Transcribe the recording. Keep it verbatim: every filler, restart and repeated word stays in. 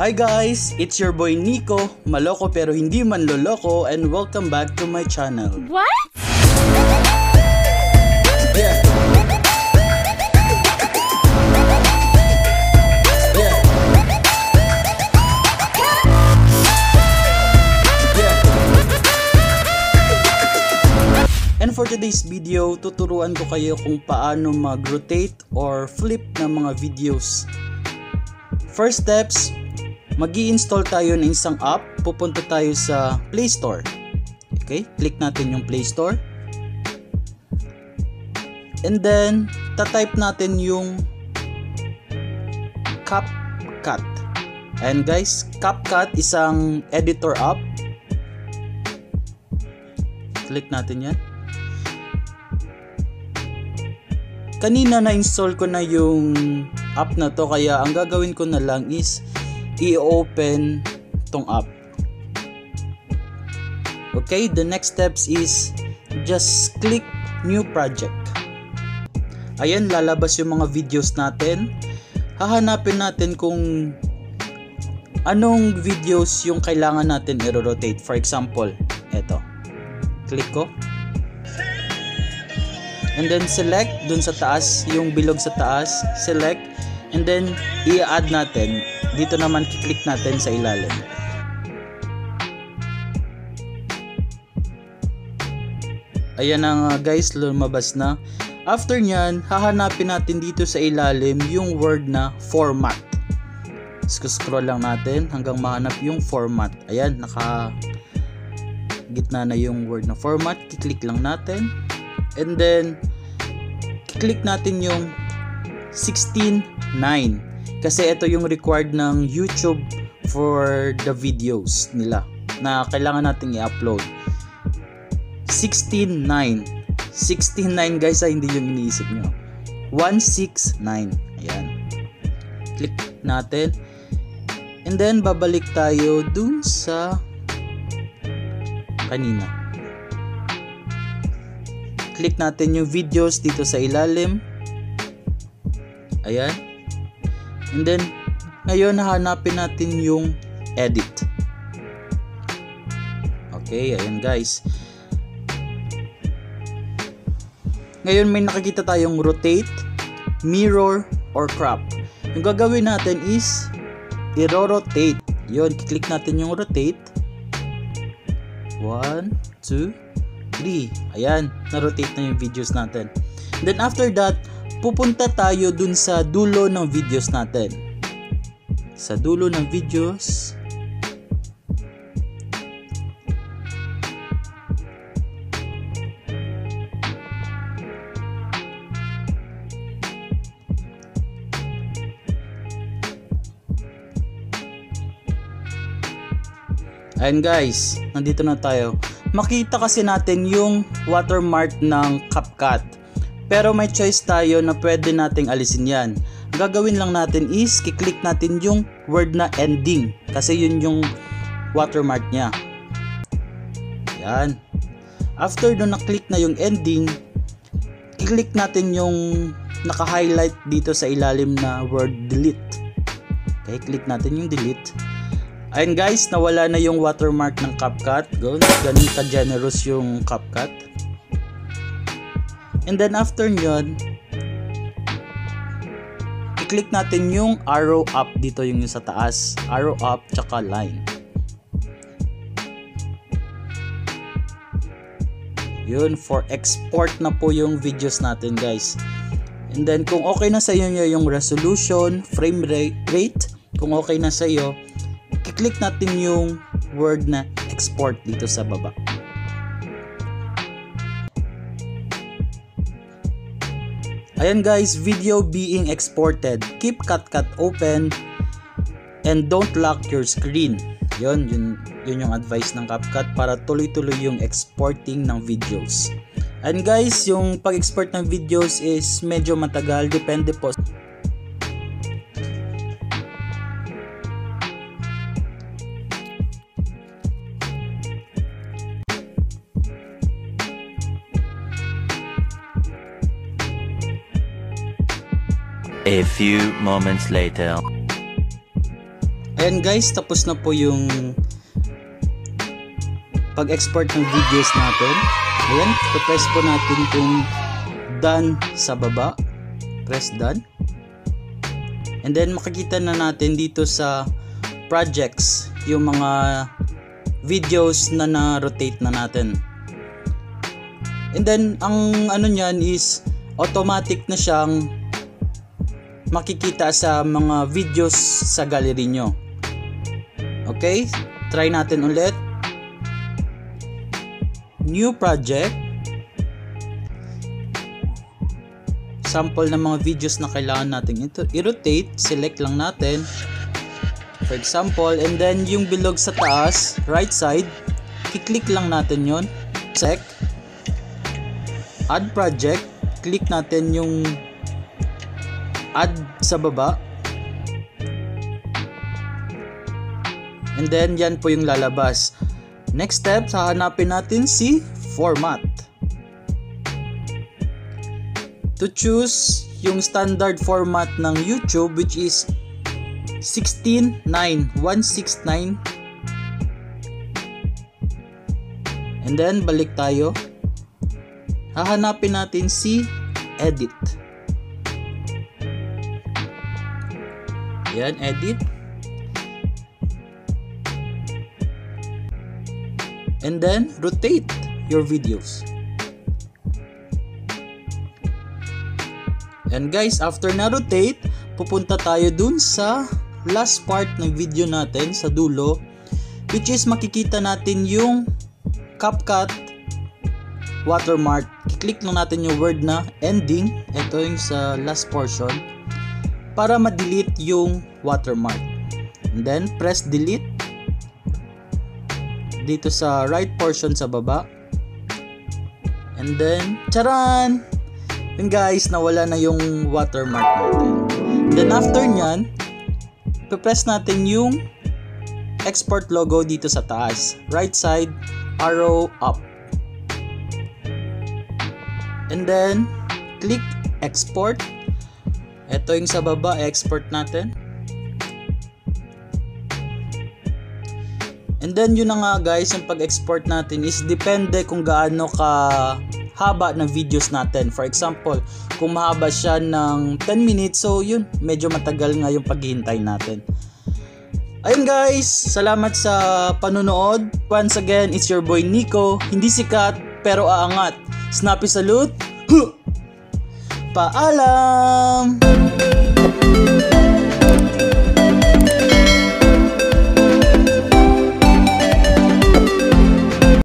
Hi guys! It's your boy Nico, maloko pero hindi man loloko, and welcome back to my channel. What? Yeah. Yeah. Yeah. And for today's video, tuturuan ko kayo kung paano mag-rotate or flip ng mga videos. First steps, mag-i-install tayo ng isang app. Pupunta tayo sa Play Store. Okay, click natin yung Play Store. And then, tatype natin yung CapCut. Ayan guys, CapCut, isang editor app. Click natin yan. Kanina na-install ko na yung app na to, kaya ang gagawin ko na lang is i-open tong app. Okay, the next steps is just click new project. Ayan, lalabas yung mga videos natin. Hahanapin natin kung anong videos yung kailangan natin i-rotate. For example, eto. Click ko. And then select dun sa taas, yung bilog sa taas, select. And then i-add natin. Dito naman kiklik natin sa ilalim. Ayan na nga guys, lumabas na. After nyan, hahanapin natin dito sa ilalim yung word na format. Scroll lang natin hanggang mahanap yung format. Ayan, naka gitna na yung word na format. Kiklik lang natin. And then kiklik natin yung sixteen nine. Kasi ito yung required ng YouTube for the videos nila na kailangan nating i-upload. sixteen nine. sixteen nine guys, ah, hindi yung iniisip nyo. one six nine. Ayan. Click natin. And then babalik tayo dun sa kanina. Click natin yung videos dito sa ilalim. Ayan. And then, ngayon hahanapin natin yung edit. Okay, ayan guys. Ngayon may nakikita tayong rotate, mirror, or crop. Yung gagawin natin is i-rotate. Yun, kiklik natin yung rotate. one, two, three. Ayan, na-rotate na yung videos natin. And then after that, pupunta tayo dun sa dulo ng videos natin. Sa dulo ng videos. Ayan guys, nandito na tayo. Makita kasi natin yung watermark ng CapCut. Pero may choice tayo na pwede nating alisin yan. Ang gagawin lang natin is kiklik natin yung word na ending. Kasi yun yung watermark niya. Yan. After doon na-click na yung ending, kiklik natin yung naka-highlight dito sa ilalim na word delete. Okay, click natin yung delete. Ayan guys, nawala na yung watermark ng CapCut. Ganun ka-generous yung CapCut. And then after nyon, i-click natin yung arrow up dito, yung, yung sa taas. Arrow up, tsaka line. Yun, for export na po yung videos natin guys. And then kung okay na sa inyo yung resolution, frame rate, kung okay na sa iyo, i-click natin yung word na export dito sa baba. Ayan guys, video being exported. Keep CapCut open and don't lock your screen. Yun, yun, yun yung advice ng CapCut para tuloy-tuloy yung exporting ng videos. And guys, yung pag-export ng videos is medyo matagal. Depende po. A few moments later. Ayan guys, tapos na po yung pag-export ng videos natin. Ayan, press po natin kung done sa baba. Press done. And then makikita na natin dito sa projects yung mga videos na na-rotate na natin. And then ang ano niyan is automatic na siyang makikita sa mga videos sa gallery nyo. Okay, try natin ulit. New project. Sample ng mga videos na kailangan natin ito i-rotate, select lang natin. For example, and then yung bilog sa taas, right side, kiklik lang natin yon. Check. Add project. Click natin yung add sa baba, and then yan po yung lalabas. Next step, hahanapin natin si format. To choose yung standard format ng YouTube, which is sixteen nine, one six nine, and then balik tayo. Hahanapin natin si edit. Ayan, edit. And then rotate your videos. And guys, after na rotate, pupunta tayo dun sa last part ng video natin sa dulo, which is makikita natin yung CapCut watermark. Kiklik lang natin yung word na ending, ito yung sa last portion, para ma-delete yung watermark. And then press delete dito sa right portion sa baba. And then charan! Yun guys, nawala na yung watermark natin. And then after nyan, pe-press natin yung export logo dito sa taas, right side, arrow up. And then click export. Ito yung sa baba, export natin. And then yun na nga guys, yung pag-export natin is depende kung gaano ka haba ng videos natin. For example, kung mahaba siya ng ten minutes, so yun, medyo matagal nga yung paghihintay natin. Ayun guys, salamat sa panunood. Once again, it's your boy Nico, hindi sikat pero aangat. Snappy salute! Paalam!